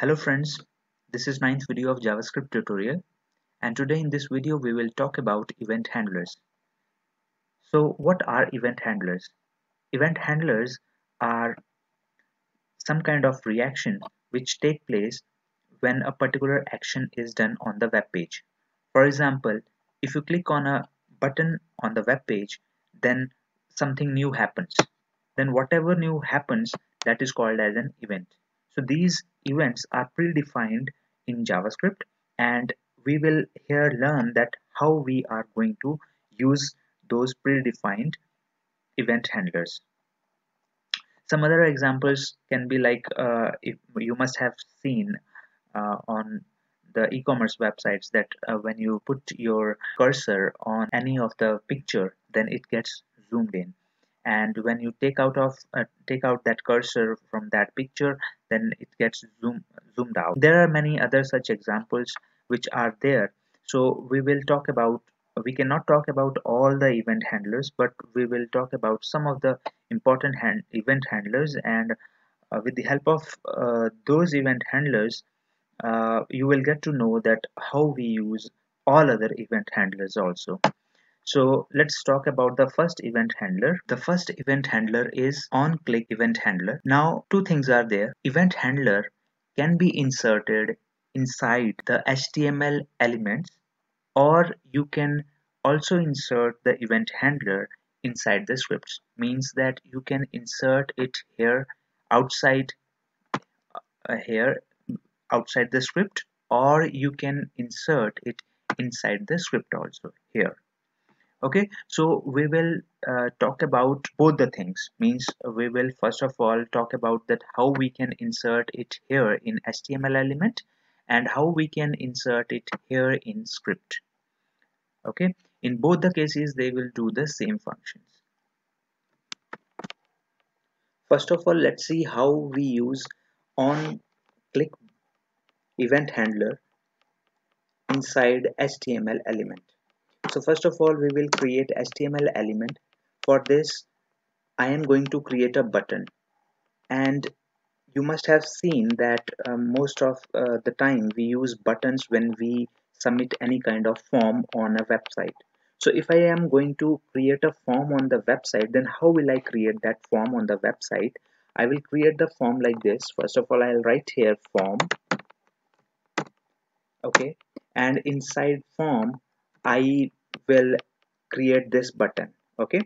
Hello friends, this is 9th video of JavaScript tutorial, and today in this video we will talk about event handlers. So what are event handlers? Event handlers are some kind of reaction which take place when a particular action is done on the web page. For example, if you click on a button on the web page, then something new happens. Then whatever new happens, that is called as an event. So these events are predefined in JavaScript, and we will here learn that how we are going to use those predefined event handlers. Some other examples can be like if you must have seen on the e-commerce websites that when you put your cursor on any of the picture, then it gets zoomed in. And when you take out that cursor from that picture, then it gets zoomed out. There are many other such examples which are there. So we cannot talk about all the event handlers, but we will talk about some of the important event handlers. And with the help of those event handlers, you will get to know that how we use all other event handlers also. So let's talk about the first event handler. The first event handler is onClick event handler. Now two things are there. Event handler can be inserted inside the HTML elements, or you can also insert the event handler inside the scripts. Means that you can insert it here outside the script, or you can insert it inside the script also here. Okay, so we will talk about both the things. Means we will first of all talk about that how we can insert it here in HTML element and how we can insert it here in script. Okay, in both the cases they will do the same functions. First of all, let's see how we use onClick event handler inside HTML element. So first of all, we will create HTML element. For this, I am going to create a button, and you must have seen that most of the time we use buttons when we submit any kind of form on a website. So if I am going to create a form on the website, then how will I create that form on the website? I will create the form like this. First of all, I'll write here form. Okay, and inside form, I will create this button. Okay,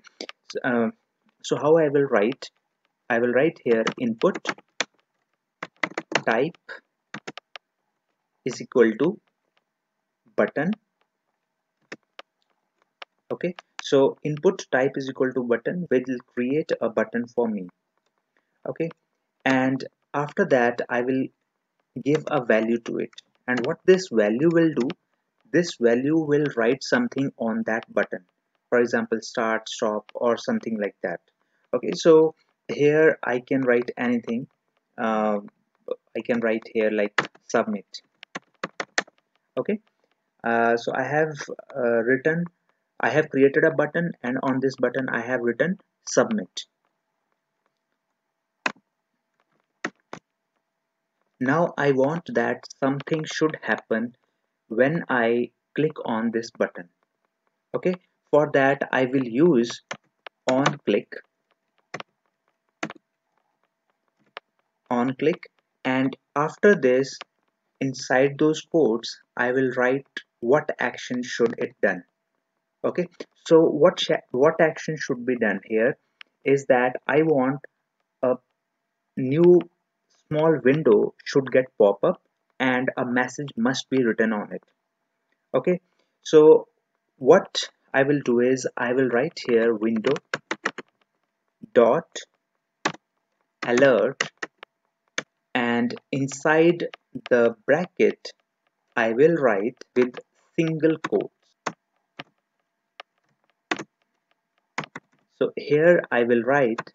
so how I will write? I will write here input type is equal to button. Okay, so input type is equal to button, which will create a button for me. Okay, and after that I will give a value to it, and what this value will do, this value will write something on that button. For example, start, stop, or something like that. Okay, so here I can write anything. I can write here like submit. Okay, so I have created a button, and on this button I have written submit. Now I want that something should happen when I click on this button. Okay, for that I will use onClick, and after this, inside those quotes, I will write what action should it done. Okay, so what action should be done here is that I want a new small window should get pop up, and a message must be written on it. Okay, so what I will do is I will write here window.alert, and inside the bracket I will write with single quotes. So here I will write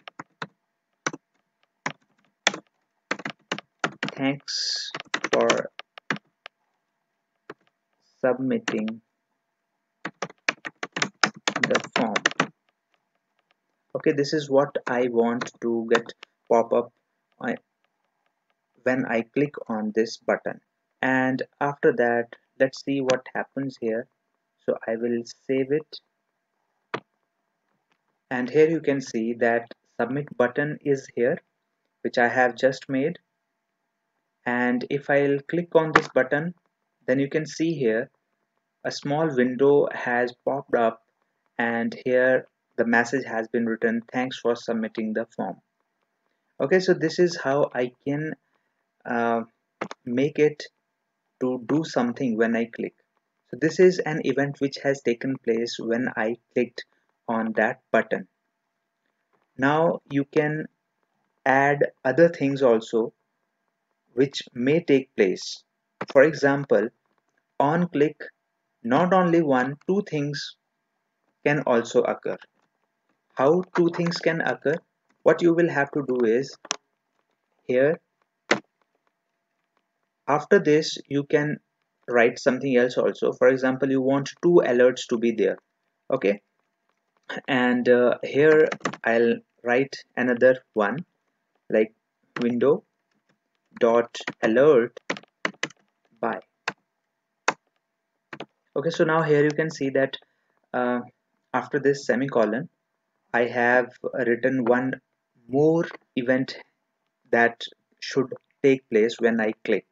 thanks for submitting the form. Okay, this is what I want to get pop up when I click on this button. And after that, let's see what happens here. So I will save it. And here you can see that submit button is here, which I have just made. And if I'll click on this button, then you can see here a small window has popped up, and here the message has been written, thanks for submitting the form. Okay, so this is how I can make it to do something when I click. So this is an event which has taken place when I clicked on that button. Now you can add other things also which may take place. For example, on click, not only one, two things can also occur. How two things can occur? What you will have to do is here, after this you can write something else also. For example, you want two alerts to be there. Okay, and here I'll write another one like window.alert by. Okay, so now here you can see that after this semicolon I have written one more event that should take place when I click.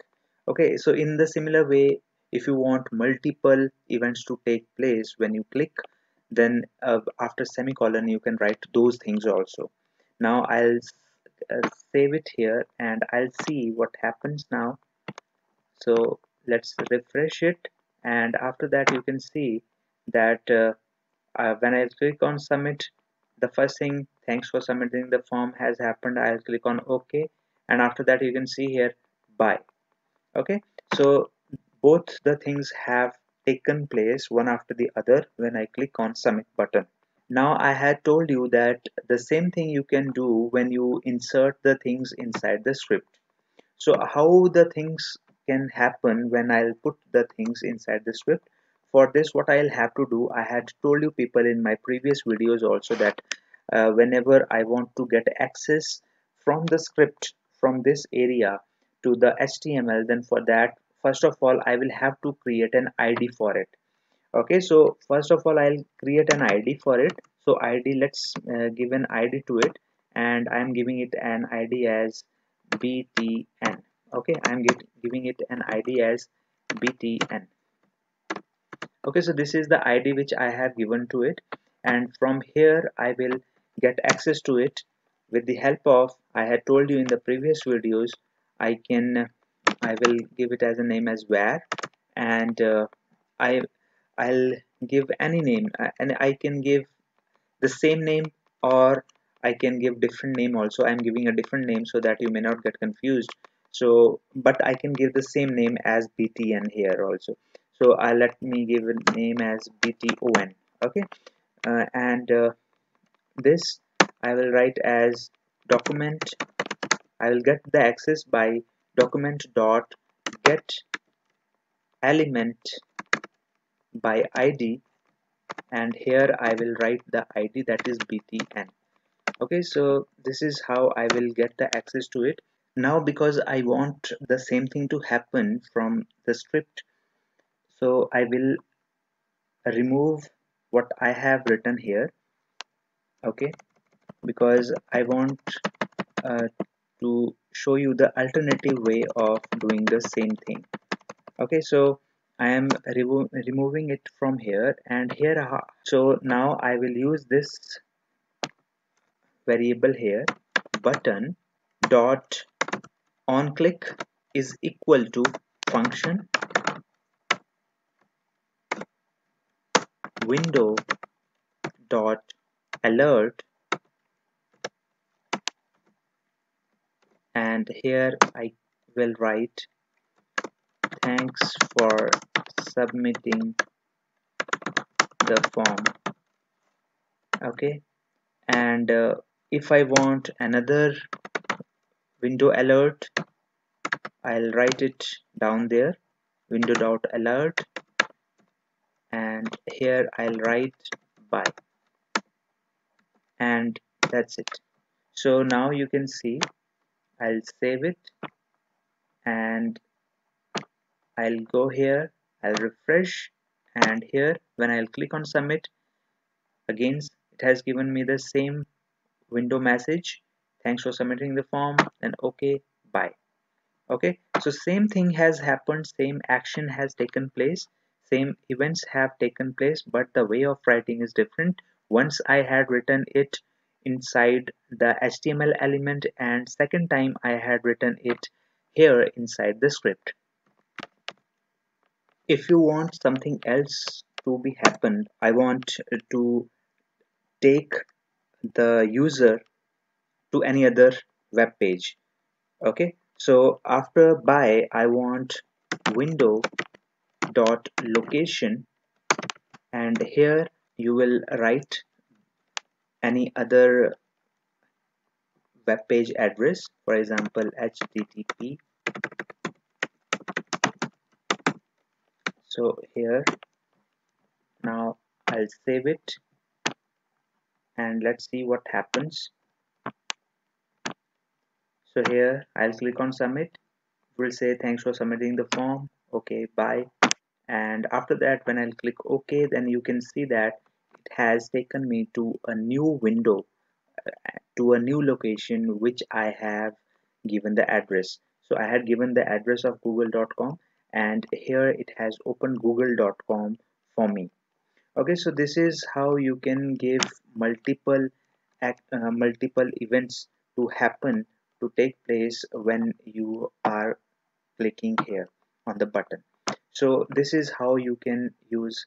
Okay, so in the similar way, if you want multiple events to take place when you click, then after semicolon you can write those things also. Now I'll save it here and I'll see what happens now. So let's refresh it, and after that you can see that when I click on submit, the first thing, thanks for submitting the form, has happened. I'll click on OK, and after that you can see here bye. Okay, so both the things have taken place one after the other when I click on submit button. Now I had told you that the same thing you can do when you insert the things inside the script. So how the things can happen when I'll put the things inside the script? For this, what I'll have to do, I had told you people in my previous videos also that whenever I want to get access from the script from this area to the HTML, then for that, first of all, I will have to create an ID for it. Okay, so first of all, I'll create an ID for it. So ID, let's give an ID to it, and I'm giving it an ID as BTN. Okay, I'm giving it an ID as BTN. Okay, so this is the ID which I have given to it, and from here I will get access to it with the help of, I had told you in the previous videos, I will give it as a name as var, and I'll give any name, and I can give the same name or I can give different name also. I'm giving a different name so that you may not get confused. So, but I can give the same name as btn here also. So let me give a name as bton. Okay, this I will write as document. I will get the access by document.getElementbyId, and here I will write the ID, that is btn. Okay, so this is how I will get the access to it. Now because I want the same thing to happen from the script, so I will remove what I have written here. Okay, because I want to show you the alternative way of doing the same thing. Okay, so I am removing it from here and here. So now I will use this variable here, button dot onClick is equal to function window dot alert, and here I will write thanks for submitting the form. Okay, and if I want another window alert, I'll write it down there, window.alert, and here I'll write by, and that's it. So now you can see, I'll save it, and I'll go here, I'll refresh, and here when I'll click on submit, again it has given me the same window message, thanks for submitting the form, and okay, bye. Okay, so same thing has happened, same action has taken place, same events have taken place, but the way of writing is different. Once I had written it inside the HTML element, and second time I had written it here inside the script. If you want something else to be happened, I want to take the user to any other web page. Okay, so after by, I want window.location, and here you will write any other web page address, for example HTTP. So here now I'll save it and let's see what happens. So here I'll click on submit, it will say thanks for submitting the form, okay, bye. And after that when I'll click OK, then you can see that it has taken me to a new window, to a new location which I have given the address. So I had given the address of google.com, and here it has opened google.com for me. Okay, so this is how you can give multiple events to happen, to take place when you are clicking here on the button. So this is how you can use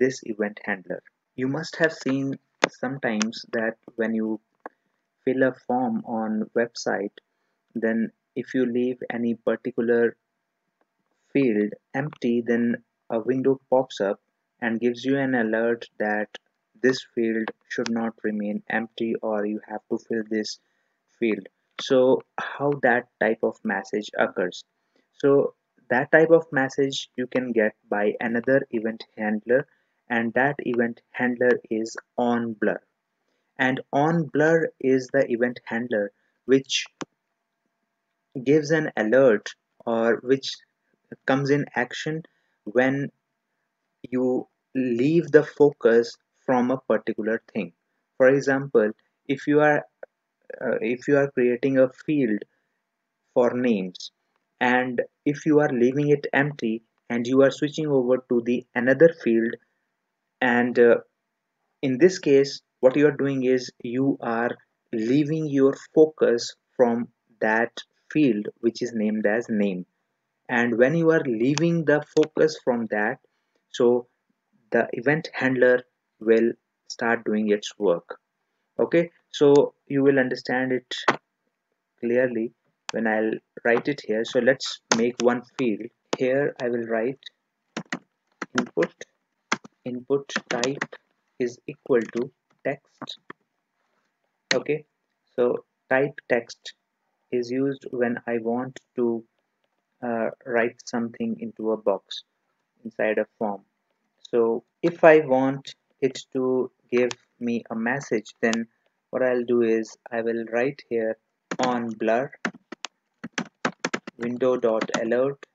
this event handler. You must have seen sometimes that when you fill a form on website, then if you leave any particular field empty, then a window pops up and gives you an alert that this field should not remain empty or you have to fill this field. So how that type of message occurs? So that type of message you can get by another event handler, and that event handler is onblur. And onblur is the event handler which gives an alert or which comes in action when you leave the focus from a particular thing. For example, if you are creating a field for names, and if you are leaving it empty and you are switching over to the another field, and in this case what you are doing is you are leaving your focus from that field which is named as name. And when you are leaving the focus from that, so the event handler will start doing its work. Okay, so you will understand it clearly when I'll write it here. So let's make one field. Here I will write input type is equal to text. Okay, so type text is used when I want to write something into a box inside a form. So if I want it to give me a message, then what I'll do is I will write here onblur window.alert,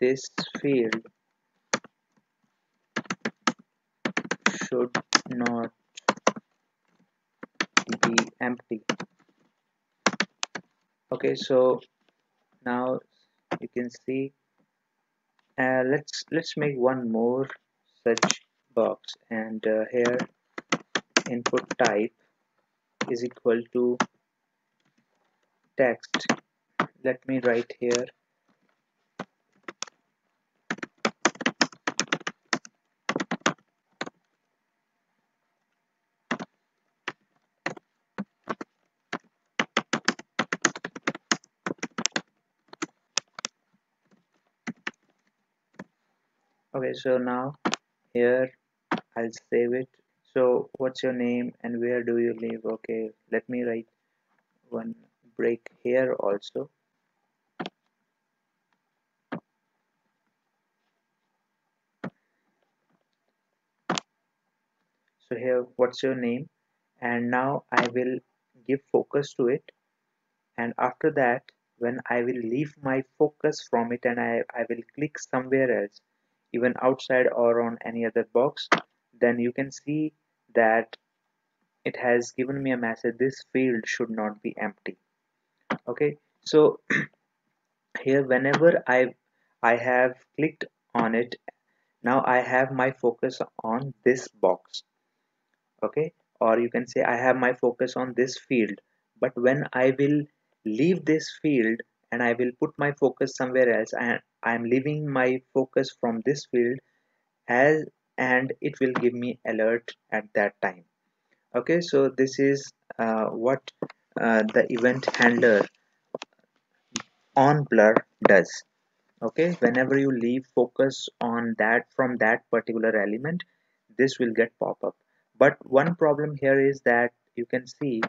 this field should not be empty. Okay, so now you can see, let's make one more such box, and here input type is equal to text. Let me write here okay, so now here I'll save it. So what's your name and where do you live? Okay, let me write one break here also. So here, what's your name? And now I will give focus to it, and after that when I will leave my focus from it and I will click somewhere else, even outside or on any other box, then you can see that it has given me a message, this field should not be empty. Okay, so here whenever I have clicked on it, now I have my focus on this box, okay, or you can say I have my focus on this field. But when I will leave this field and I will put my focus somewhere else, and I'm leaving my focus from this field as, and it will give me alert at that time. Okay, so this is what the event handler onblur does. Okay, whenever you leave focus on that from that particular element, this will get pop up. But one problem here is that you can see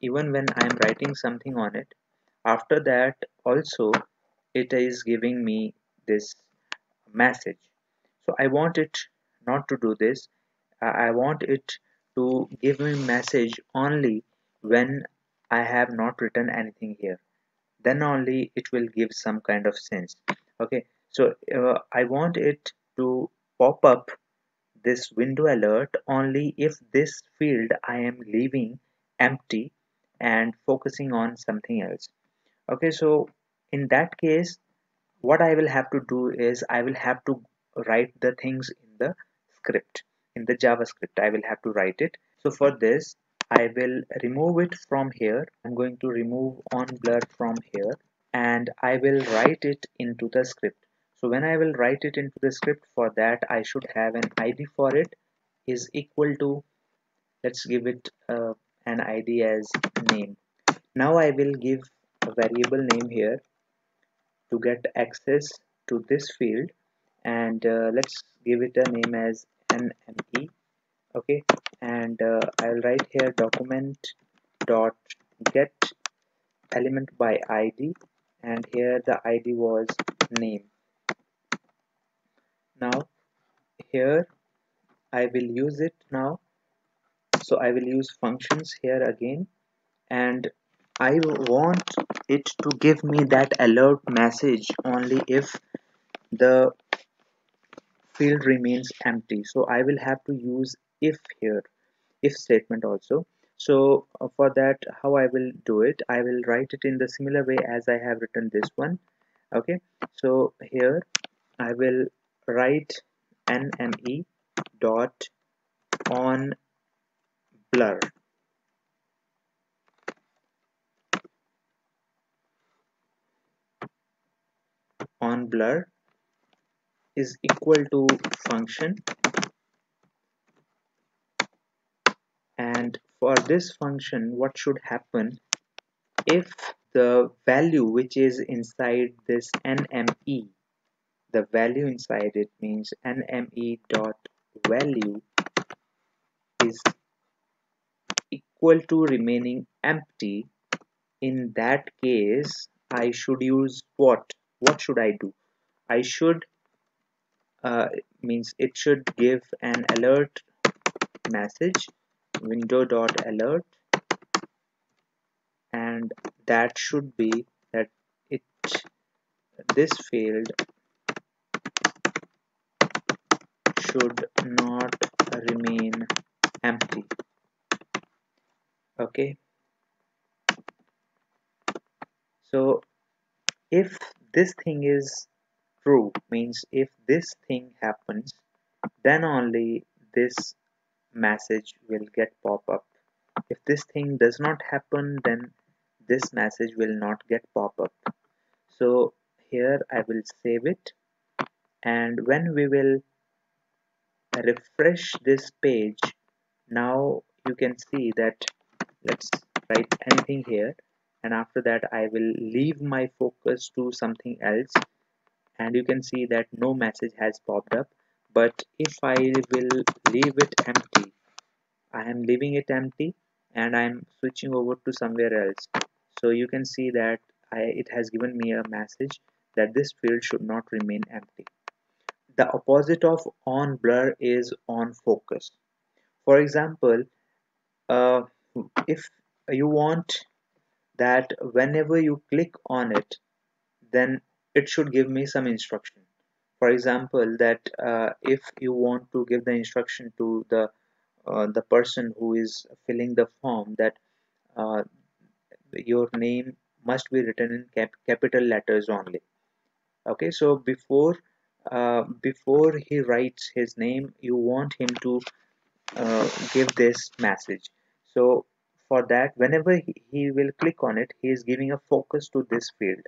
even when I'm writing something on it, after that also it is giving me this message. So I want it not to do this. I want it to give me message only when I have not written anything here, then only it will give some kind of sense. Okay, so I want it to pop up this window alert only if this field I am leaving empty and focusing on something else. Okay, so in that case what I will have to do is I will have to write the things in the script, in the JavaScript I will have to write it. So for this I will remove it from here. I'm going to remove onblur from here and I will write it into the script. So when I will write it into the script, for that I should have an ID for it is equal to, let's give it an ID as name. Now I will give a variable name here to get access to this field, and let's give it a name as NME. Okay, and I'll write here document.getElementbyId, and here the ID was name. Now here I will use it now, so I will use functions here again, and I want it to give me that alert message only if the field remains empty. So I will have to use if here, if statement also. So for that, how I will do it, I will write it in the similar way as I have written this one. Okay, so here I will write NME dot on blur. On blur is equal to function, and for this function what should happen, if the value which is inside this NME, the value inside it means NME dot value is equal to remaining empty, in that case I should use what? What should I do? I should means it should give an alert message, window.alert, and that should be that it, this field should not remain empty. Okay, so if this thing is true, means if this thing happens, then only this message will get pop up. If this thing does not happen, then this message will not get pop up. So here I will save it, and when we will refresh this page, now you can see that, let's write anything here, and after that I will leave my focus to something else, and you can see that no message has popped up. But if I will leave it empty, I am leaving it empty and I am switching over to somewhere else, so you can see that it has given me a message that this field should not remain empty. The opposite of on blur is on focus. For example, if you want that whenever you click on it, then it should give me some instruction. For example, that if you want to give the instruction to the person who is filling the form, that your name must be written in capital letters only. Okay, so before he writes his name, you want him to give this message. So for that, whenever he will click on it, he is giving a focus to this field,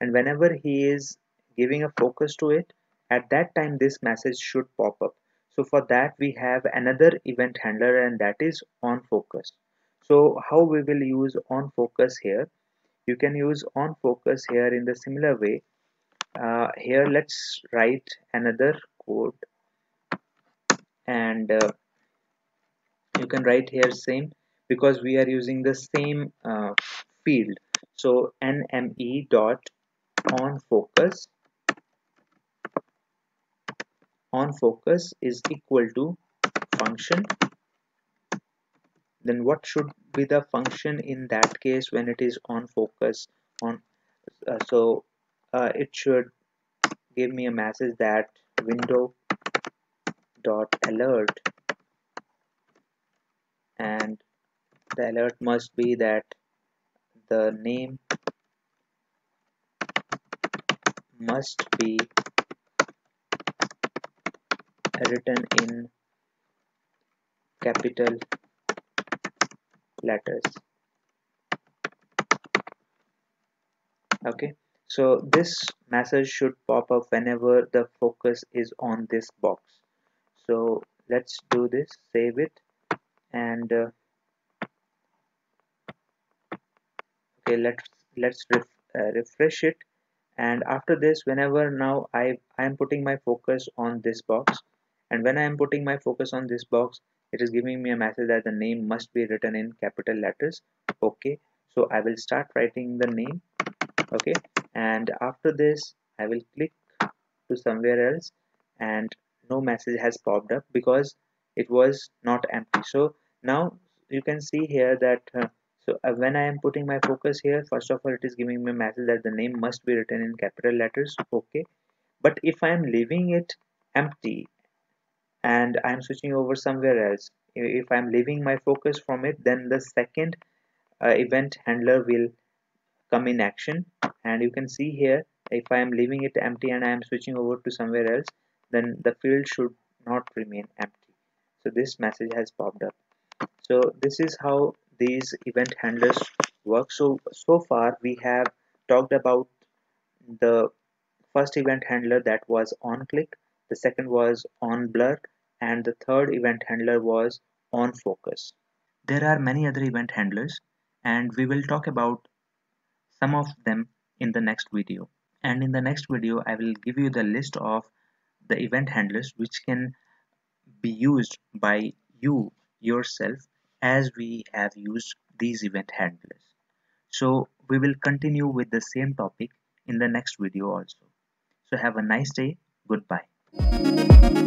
and whenever he is giving a focus to it, at that time this message should pop up. So for that we have another event handler, and that is onFocus. So how we will use onFocus here? You can use onFocus here in the similar way. Here let's write another code, and you can write here same, because we are using the same field. So nme.onFocus, onFocus is equal to function. Then what should be the function in that case when it is onFocus on? It should give me a message that window.alert, and the alert must be that the name must be written in capital letters. Okay, so this message should pop up whenever the focus is on this box. So let's do this, save it, and okay, let's refresh it. And after this, whenever now I am putting my focus on this box, and when I am putting my focus on this box, it is giving me a message that the name must be written in capital letters. Okay, so I will start writing the name. Okay, and after this I will click to somewhere else, and no message has popped up because it was not empty. So now you can see here that when I am putting my focus here, first of all, it is giving me a message that the name must be written in capital letters. Okay, but if I am leaving it empty and I am switching over somewhere else, if I am leaving my focus from it, then the second event handler will come in action. And you can see here, if I am leaving it empty and I am switching over to somewhere else, then the field should not remain empty. So this message has popped up. So this is how these event handlers work. So far we have talked about the first event handler, that was onClick, the second was onBlur, and the third event handler was onFocus. There are many other event handlers, and we will talk about some of them in the next video. And in the next video I will give you the list of the event handlers which can be used by you yourself, as we have used these event handlers. So we will continue with the same topic in the next video also. So have a nice day. Goodbye.